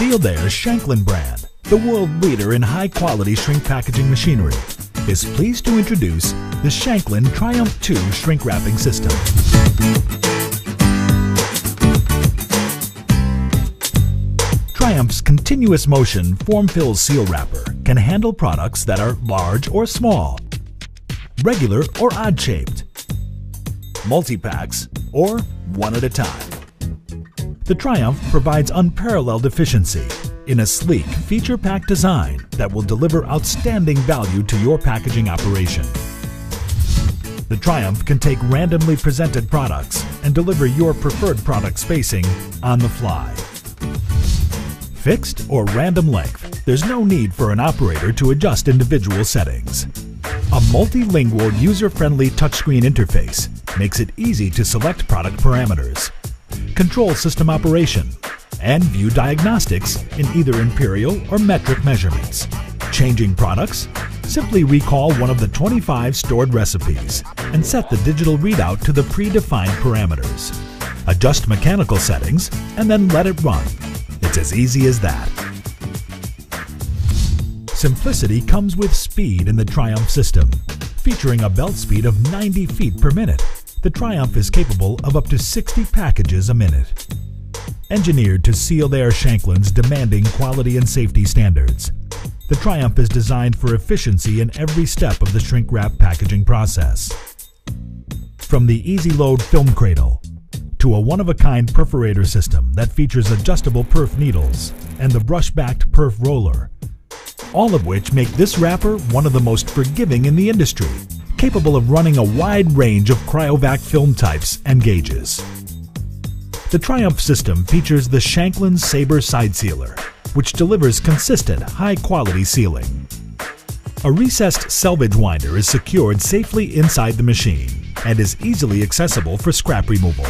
Sealed Air's Shanklin brand, the world leader in high-quality shrink packaging machinery, is pleased to introduce the Shanklin Triumph 2 shrink wrapping system. Triumph's continuous motion form-fill seal wrapper can handle products that are large or small, regular or odd-shaped, multi-packs, or one at a time. The Triumph provides unparalleled efficiency in a sleek, feature-packed design that will deliver outstanding value to your packaging operation. The Triumph can take randomly presented products and deliver your preferred product spacing on the fly. Fixed or random length, there's no need for an operator to adjust individual settings. A multilingual, user-friendly touchscreen interface makes it easy to select product parameters, control system operation, and view diagnostics in either imperial or metric measurements. Changing products? Simply recall one of the 25 stored recipes and set the digital readout to the predefined parameters. Adjust mechanical settings and then let it run. It's as easy as that. Simplicity comes with speed in the Triumph system. Featuring a belt speed of 90 feet per minute, the Triumph is capable of up to 60 packages a minute. Engineered to Sealed Air Shanklin's demanding quality and safety standards, the Triumph is designed for efficiency in every step of the shrink wrap packaging process. From the easy load film cradle to a one-of-a-kind perforator system that features adjustable perf needles and the brush-backed perf roller, all of which make this wrapper one of the most forgiving in the industry, capable of running a wide range of Cryovac film types and gauges. The Triumph system features the Shanklin Sabre Side Sealer, which delivers consistent, high-quality sealing. A recessed selvage winder is secured safely inside the machine and is easily accessible for scrap removal.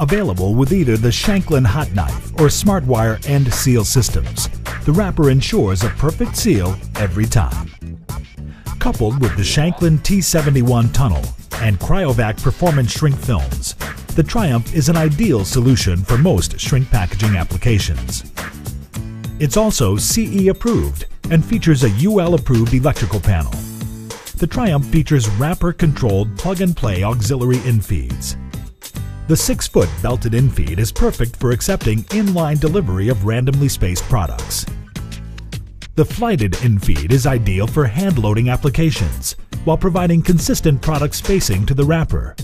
Available with either the Shanklin Hot Knife or SmartWire End Seal systems, the wrapper ensures a perfect seal every time. Coupled with the Shanklin T71 tunnel and Cryovac performance shrink films, the Triumph is an ideal solution for most shrink packaging applications. It's also CE approved and features a UL approved electrical panel. The Triumph features wrapper-controlled plug-and-play auxiliary infeeds. The 6-foot belted infeed is perfect for accepting inline delivery of randomly spaced products. The flighted infeed is ideal for hand-loading applications while providing consistent product spacing to the wrapper,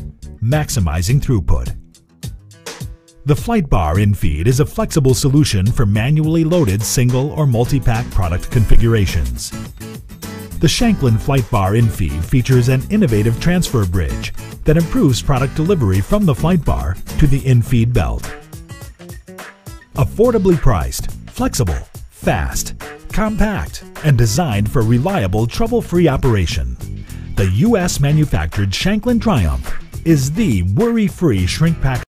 maximizing throughput. The Flight Bar Infeed is a flexible solution for manually loaded single or multi-pack product configurations. The Shanklin Flight Bar Infeed features an innovative transfer bridge that improves product delivery from the flight bar to the infeed belt. Affordably priced, flexible, fast, compact, and designed for reliable, trouble-free operation, the U.S.-manufactured Shanklin Triumph is the worry-free shrink packaging